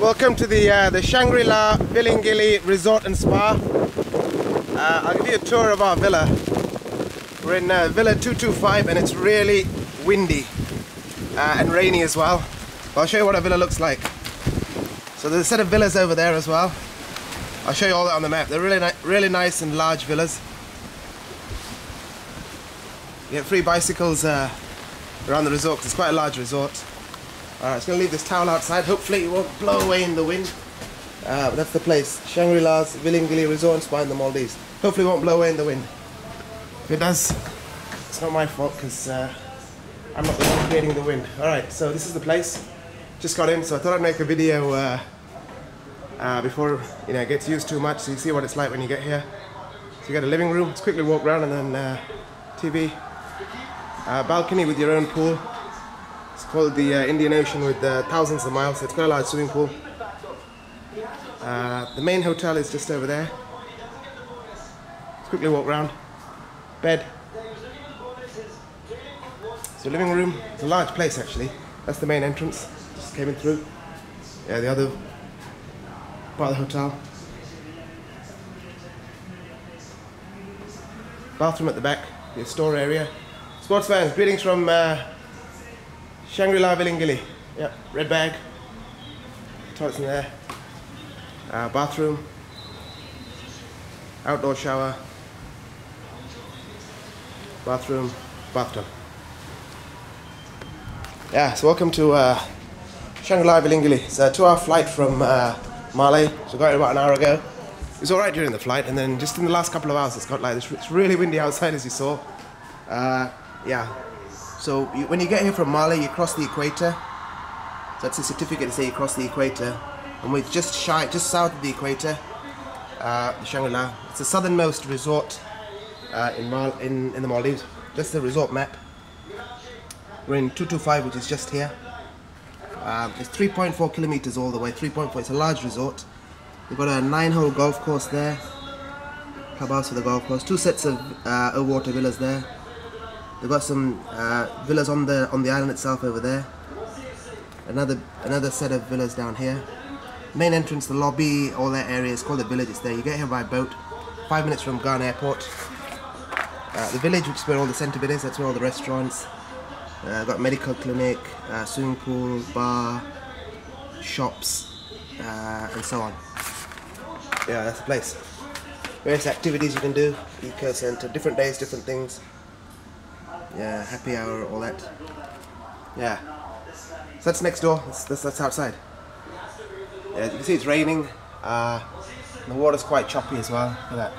Welcome to the Shangri-La Villingili Resort and Spa. I'll give you a tour of our villa. We're in Villa 225 and it's really windy and rainy as well. But I'll show you what our villa looks like. So there's a set of villas over there as well. I'll show you all that on the map. They're really nice and large villas. You get free bicycles around the resort because it's quite a large resort. Alright, I'm just going to leave this towel outside. Hopefully it won't blow away in the wind. But that's the place. Shangri-La's Villingili Resort and Spa in the Maldives. Hopefully it won't blow away in the wind. If it does, it's not my fault because I'm not the one creating the wind. Alright, so this is the place. Just got in, so I thought I'd make a video before it gets used too much, so you see what it's like when you get here. So you got a living room. Let's quickly walk around, and then TV. Balcony with your own pool. It's called the Indian Ocean with thousands of miles. So it's quite a large swimming pool. The main hotel is just over there. Let's quickly walk around. Bed. It's your living room. It's a large place actually. That's the main entrance. Just came in through. Yeah, the other part of the hotel. Bathroom at the back. Your store area. Sports fans, greetings from Shangri-La Villingili. Yep, red bag. Toilets in there. Bathroom. Outdoor shower. Bathroom. Bathtub. Yeah, so welcome to Shangri-La Villingili. It's a 2-hour flight from Malé, so I got it about an hour ago. It was alright during the flight, and then just in the last couple of hours it's got like this. It's really windy outside, as you saw. Yeah, so when you get here from Malé, you cross the equator. So that's a certificate to say you cross the equator. And we're just south of the equator, Shangri-La. It's the southernmost resort in the Maldives. That's the resort map. We're in 225, which is just here. It's 3.4 kilometers all the way. 3.4. It's a large resort. We've got a 9-hole golf course there. Clubhouse for the golf course. 2 sets of water villas there. They've got some villas on the island itself over there. Another set of villas down here. Main entrance, the lobby, all that area. It's called the village. It's there. You get here by boat. 5 minutes from Gan Airport. The village, which is where all the centre bit is. That's where all the restaurants. Got medical clinic, swimming pool, bar, shops, and so on. Yeah, that's the place. Various activities you can do, eco centre, different days, different things. Yeah, happy hour, all that. Yeah. So that's next door, that's outside. Yeah, you can see it's raining, the water's quite choppy as well. Look at that.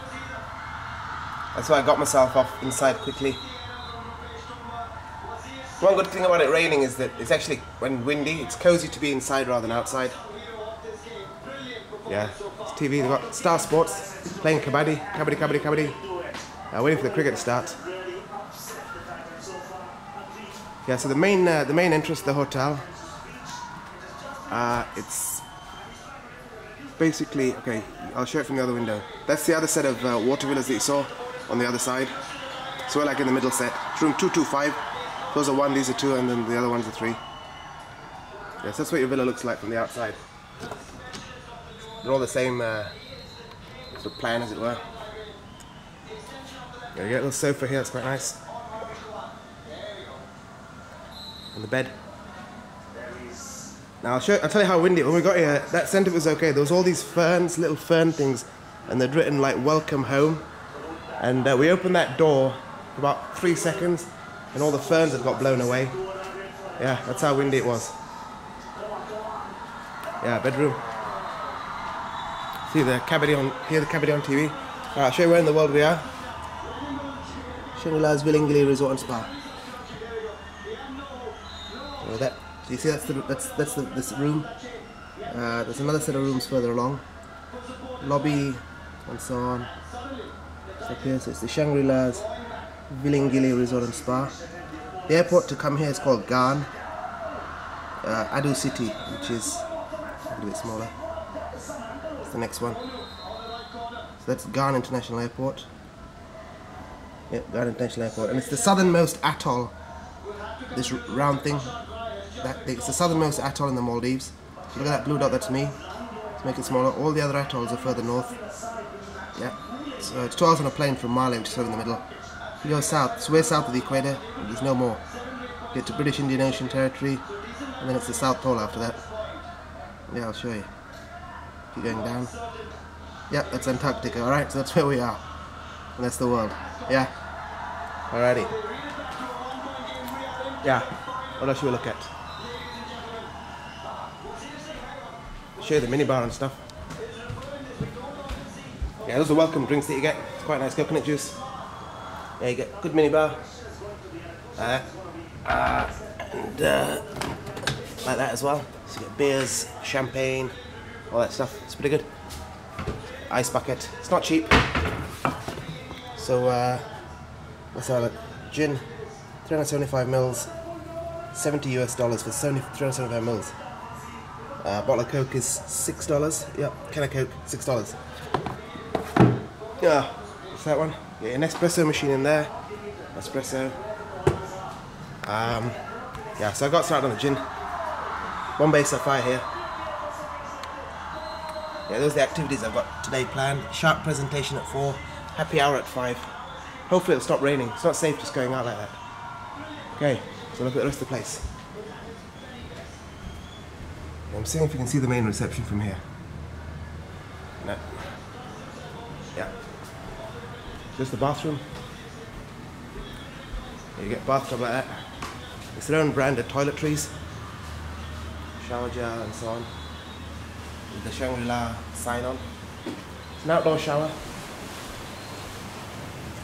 That's why I got myself off inside quickly. One good thing about it raining is that it's actually, when windy, it's cozy to be inside rather than outside. Yeah, it's TV, they've got Star Sports, playing kabaddi. Waiting for the cricket to start. Yeah, so the main entrance to the hotel, it's basically, okay, I'll show it from the other window. That's the other set of water villas that you saw on the other side. So we're like in the middle set. It's room 225. Those are 1, these are 2, and then the other ones are 3. Yes, that's what your villa looks like from the outside. They're all the same sort of plan, as it were. Yeah, you get a little sofa here, it's quite nice. And the bed. Now I'll tell you how windy. When we got here, that centre was okay. There was all these ferns, little fern things, and they'd written like "Welcome Home." And we opened that door for about 3 seconds. And all the ferns had got blown away. Yeah, that's how windy it was. Yeah, bedroom. See the kabaddi on, hear the kabaddi on TV. Alright, I'll show you where in the world we are. Shangri-La's Villingili Resort and Spa. So that, you see that's this room. There's another set of rooms further along. Lobby and so on. It's up here, so it's the Shangri-La's Villingili Resort and Spa. The airport to come here is called Gan, Addu City, which is a little bit smaller. That's the next one. So that's Gan International Airport. Yep, Gan International Airport, and it's the southernmost atoll. This round thing, it's the southernmost atoll in the Maldives. So look at that blue dot, that's me. Let's make it smaller. All the other atolls are further north. Yeah. So it's 2 hours on a plane from Malé, which is sort of in the middle. We go south. It's way south of the equator. There's no more. Get to British Indian Ocean territory, and then it's the South Pole after that. Yeah, I'll show you. Keep going down. Yep, that's Antarctica. Alright, so that's where we are. And that's the world. Yeah. Alrighty. Yeah. What else should we look at? Show you the minibar and stuff. Yeah, those are welcome drinks that you get. It's quite nice. Coconut juice. Yeah, you get good minibar. Like that as well. So you get beers, champagne, all that stuff. It's pretty good. Ice bucket. It's not cheap. So let's have a look. Gin, 375 mils, $70 for 375 mils. Bottle of Coke is $6. Yep, can of Coke, $6. Yeah, what's that one? Get an espresso machine in there. Espresso. Yeah, so I got started on the gin. Bombay Sapphire here. Yeah, those are the activities I've got today planned. Sharp presentation at 4, happy hour at 5. Hopefully it'll stop raining. It's not safe just going out like that. Okay, so look at the rest of the place. I'm seeing if you can see the main reception from here. No. Yeah. Just the bathroom. You get bathtub like that. It's their own brand of toiletries. Shower gel and so on. With the Shangri-La sign on. It's an outdoor shower.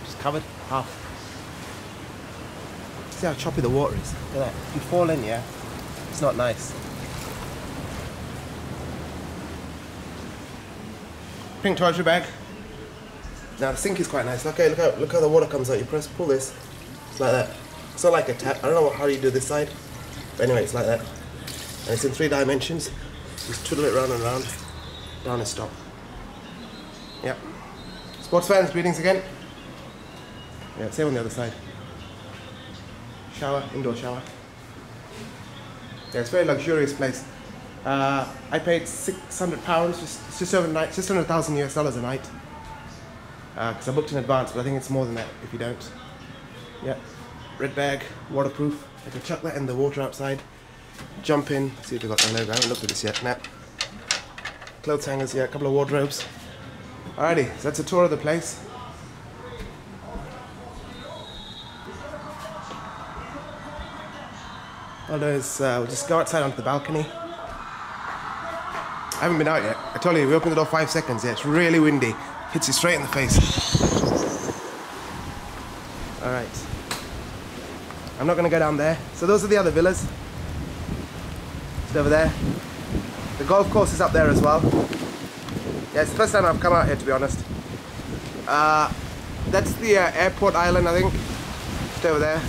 Just covered half. See how choppy the water is. Look at that. If you fall in, yeah, it's not nice. Pink toiletry bag. Now the sink is quite nice. Okay, look how the water comes out. You press, pull this. Like that. It's not like a tap. I don't know how you do this side, but anyway, it's like that. And it's in 3 dimensions. Just twiddle it round and round. Down and stop. Yep. Sports fans, greetings again. Yeah, same on the other side. Shower, indoor shower. Yeah, it's a very luxurious place. I paid £600, just overnight, just under $1,000 a night. Because I booked in advance, but I think it's more than that if you don't. Yeah, red bag, waterproof. I can chuck that in the water outside. Jump in, see if we've got the logo. I haven't looked at this yet. No. Clothes hangers, yeah, a couple of wardrobes. Alrighty, so that's a tour of the place. Well, we'll just go outside onto the balcony. I haven't been out yet. I told you, we opened the door 5 seconds. Yeah, it's really windy. Hits you straight in the face. Alright, I'm not going to go down there. So those are the other villas. Just over there. The golf course is up there as well. Yeah, it's the first time I've come out here, to be honest. That's the airport island, I think. Just over there.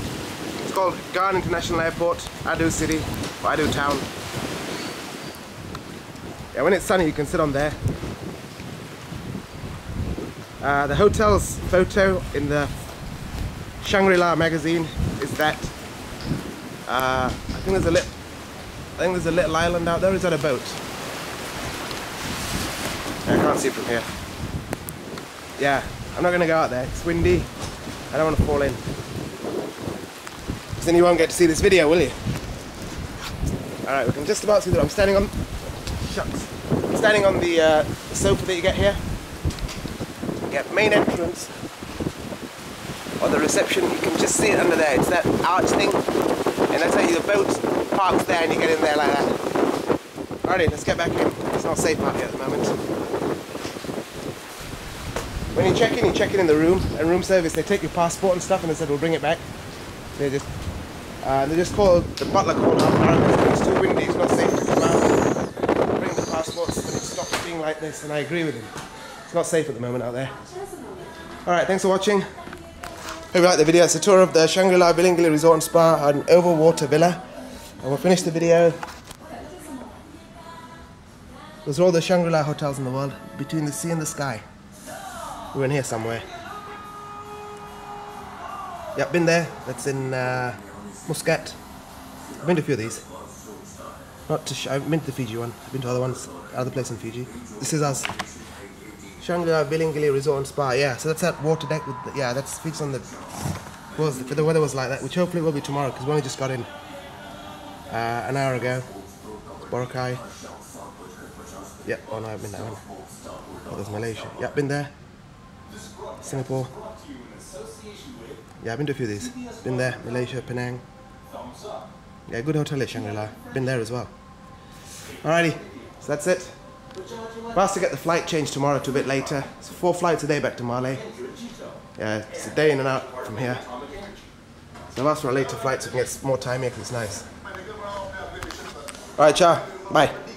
It's called Gan International Airport, Addu City, or Addu Town. Yeah, when it's sunny you can sit on there. The hotel's photo in the Shangri-La magazine is that. I think there's a little island out there. Is that a boat? I can't see from here. Yeah, I'm not going to go out there. It's windy. I don't want to fall in. Because then you won't get to see this video, will you? Alright, we can just about see that. I'm standing on... Shucks. I'm standing on the sofa that you get here. You get main entrance. Or the reception, you can just see it under there. It's that arch thing, and that's how the boat parks there, and you get in there like that. Alrighty, let's get back in. It's not safe out here at the moment. When you check in the room, and room service, they take your passport and stuff, and they said we'll bring it back. They just called the butler called up. Apparently, it's too windy. It's not safe to come out. Bring the passports, but it stops being like this. And I agree with him. It's not safe at the moment out there. Alright, thanks for watching. Hope you like the video. It's a tour of the Shangri-La Villingili Resort and Spa, an overwater villa. And we'll finish the video. Those are all the Shangri-La hotels in the world, between the sea and the sky. We're in here somewhere. Yeah, I've been there. That's in Muscat. I've been to a few of these. Not to I meant the Fiji one. I've been to other place in Fiji. This is us. Shangri-La Villingili Resort and Spa. Yeah, so that's that water deck with the, yeah, that's fixed on the. Was the weather was like that, which hopefully will be tomorrow because we only just got in an hour ago. Boracay. Yep. Oh no, I've been that one. Oh, there's Malaysia. Yep, been there. Singapore. Yeah, I've been to a few of these. Been there, Malaysia, Penang. Yeah, good hotel at Shangri-La. Been there as well. Alrighty, so that's it. We'll have to get the flight changed tomorrow to a bit later. It's 4 flights a day back to Malé. Yeah, it's a day in and out from here. So I've asked for a later flight so we can get more time here because it's nice. Alright, ciao. Bye.